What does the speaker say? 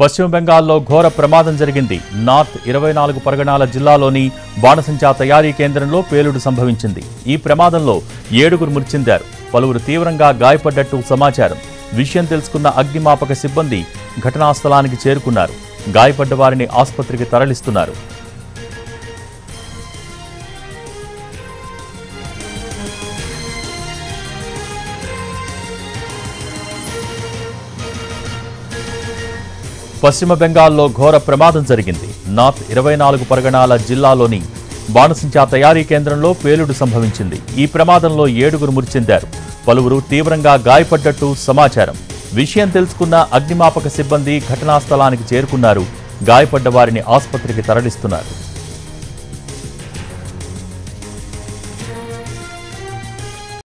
పశ్చిమ బెంగాల్లో ఘోర ప్రమాదం జరిగింది. నార్త్ 24 పరగణాల జిల్లాలోని బాణసంచా తయారీ కేంద్రంలో పేలుడు సంభవించింది. ఈ ప్రమాదంలో 7 మృతి చెందారు. పలువురు తీవ్రంగా గాయపడ్డట్టు సమాచారం. విషయం తెలుసుకున్న అగ్నిమాపక సిబ్బంది ఘటనా స్థలానికి చేరుకున్నారు. గాయపడ్డ వారిని ఆసుపత్రికి తరలిస్తున్నారు. పశ్చిమ బెంగాల్లో ఘోర ప్రమాదం జరిగింది. నార్త్ 24 పరగణాల జిల్లాలోని బాణసంచా తయారీ కేంద్రంలో పేలుడు సంభవించింది. ఈ ప్రమాదంలో 7 మృతి చెందారు. పలువురు తీవ్రంగా గాయపడ్డట్టు సమాచారం. విషయం తెలుసుకున్న అగ్నిమాపక సిబ్బంది ఘటనా స్థలానికి చేరుకున్నారు. గాయపడ్డ వారిని ఆసుపత్రికి తరలిస్తున్నారు.